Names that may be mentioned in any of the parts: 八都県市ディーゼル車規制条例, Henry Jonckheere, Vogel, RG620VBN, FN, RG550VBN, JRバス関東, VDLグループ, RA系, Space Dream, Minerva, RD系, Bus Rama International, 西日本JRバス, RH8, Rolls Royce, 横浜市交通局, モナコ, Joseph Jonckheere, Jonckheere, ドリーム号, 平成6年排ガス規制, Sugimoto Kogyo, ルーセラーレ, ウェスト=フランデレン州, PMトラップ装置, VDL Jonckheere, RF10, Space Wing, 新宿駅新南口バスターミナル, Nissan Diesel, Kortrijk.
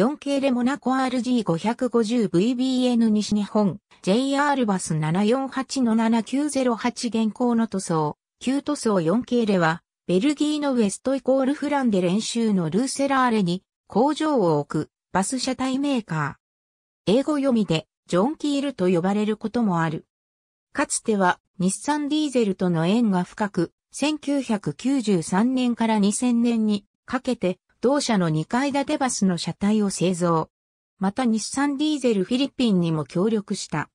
Jonckheereレモナコ RG550VBN 西日本 JR バス 748-7908 現行の塗装、旧塗装Jonckheereレは、ベルギーのウェスト=フランで練習のルーセラーレに工場を置くバス車体メーカー。英語読みでジョンキールと呼ばれることもある。かつては日産ディーゼルとの縁が深く、1993年から2000年にかけて同社の2階建てバスの車体を製造。また日産ディーゼルフィリピンにも協力した。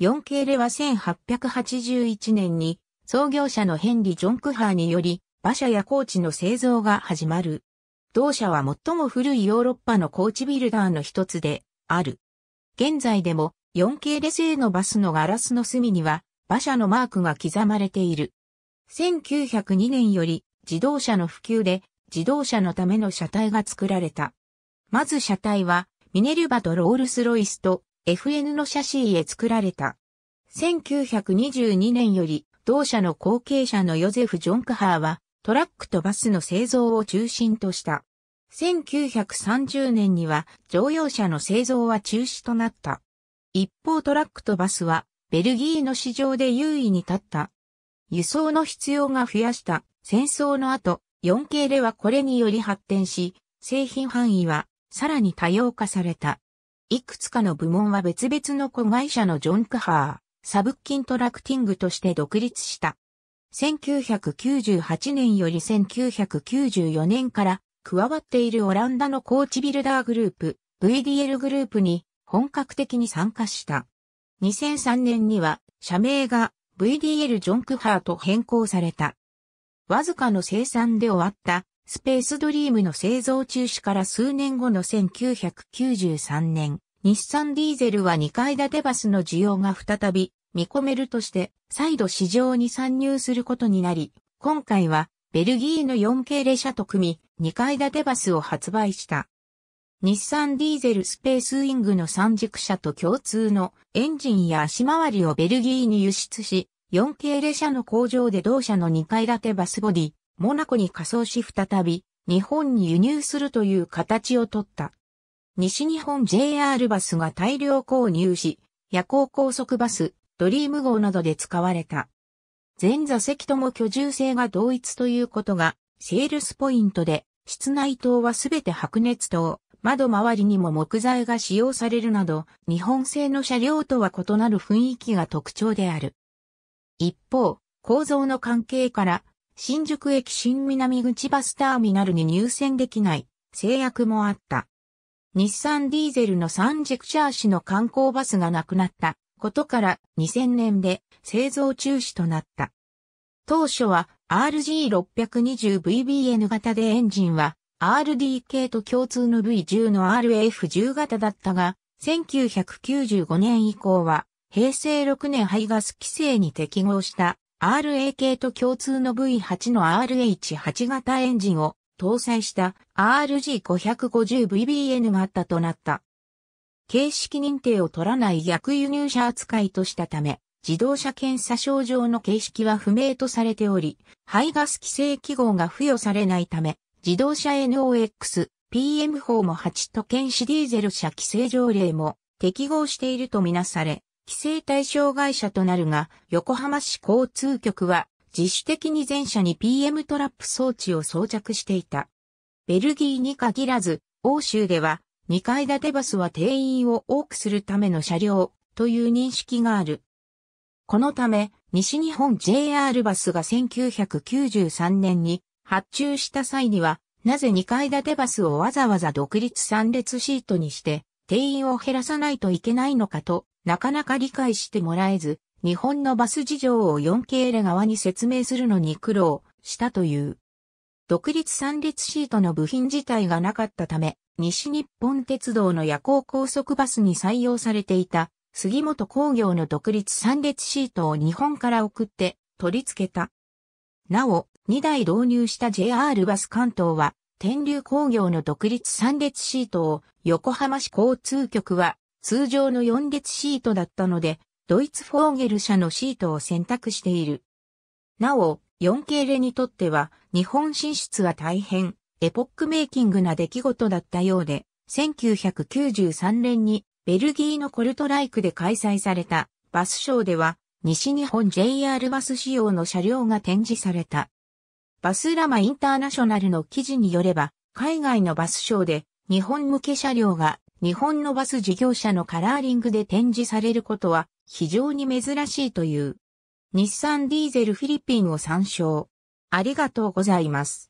Jonckheereレは1881年に創業者のヘンリー・ジョンクハーにより、馬車やコーチの製造が始まる。同社は最も古いヨーロッパのコーチビルダーの一つである。現在でも、Jonckheereレ製のバスのガラスの隅には、馬車のマークが刻まれている。1902年より、自動車の普及で、自動車のための車体が作られた。まず車体は、ミネルバとロールスロイスと FN のシャシーへ作られた。1922年より、同社の後継者のヨゼフ・ジョンクハーは、トラックとバスの製造を中心とした。1930年には乗用車の製造は中止となった。一方トラックとバスはベルギーの市場で優位に立った。輸送の必要が増やした戦争の後、Jonckheereレはこれにより発展し、製品範囲はさらに多様化された。いくつかの部門は別々の子会社のジョンクハー、サブキントラクティングとして独立した。1998年より1994年から加わっているオランダのコーチビルダーグループ VDL グループに本格的に参加した。2003年には社名が VDL ジョンクハーと変更された。わずかの生産で終わったスペースドリームの製造中止から数年後の1993年、日産ディーゼルは2階建てバスの需要が再び見込めるとして、再度市場に参入することになり、今回は、ベルギーのJonckheereレ社と組み、2階建てバスを発売した。日産ディーゼルスペースウィングの3軸車と共通のエンジンや足回りをベルギーに輸出し、Jonckheereレ社の工場で同社の2階建てバスボディ、モナコに加装し再び、日本に輸入するという形をとった。西日本 JR バスが大量購入し、夜行高速バス、ドリーム号などで使われた。全座席とも居住性が同一ということが、セールスポイントで、室内灯はすべて白熱灯、窓周りにも木材が使用されるなど、日本製の車両とは異なる雰囲気が特徴である。一方、構造の関係から、新宿駅新南口バスターミナルに入線できない制約もあった。日産ディーゼルの3軸シャーシの観光バスがなくなった。ことから2000年で製造中止となった。当初は RG620VBN 型でエンジンは RD 系と共通の V10 の RF10 型だったが、1995年以降は平成6年排ガス規制に適合した RA 系と共通の V8 の RH8 型エンジンを搭載した RG550VBN 型となった。形式認定を取らない逆輸入車扱いとしたため、自動車検査証上の形式は不明とされており、排ガス規制記号が付与されないため、自動車 NOx、PM4 も8都県市ディーゼル車規制条例も適合しているとみなされ、規制対象外車となるが、横浜市交通局は自主的に全車に PM トラップ装置を装着していた。ベルギーに限らず、欧州では、2階建てバスは定員を多くするための車両という認識がある。このため、西日本 JR バスが1993年に発注した際には、なぜ2階建てバスをわざわざ独立3列シートにして定員を減らさないといけないのかとなかなか理解してもらえず、日本のバス事情をJonckheereレ側に説明するのに苦労したという。独立3列シートの部品自体がなかったため、西日本鉄道の夜行高速バスに採用されていた杉本工業の独立3列シートを日本から送って取り付けた。なお、2台導入した JR バス関東は、天竜工業の独立3列シートを横浜市交通局は通常の4列シートだったので、ドイツフォーゲル社のシートを選択している。なお、Jonckheereレにとっては、日本進出は大変、エポックメイキングな出来事だったようで、1993年にベルギーのコルトライクで開催されたバスショーでは西日本 JR バス仕様の車両が展示された。バスラマインターナショナルの記事によれば海外のバスショーで日本向け車両が日本のバス事業者のカラーリングで展示されることは非常に珍しいという。日産ディーゼルフィリピンを参照。ありがとうございます。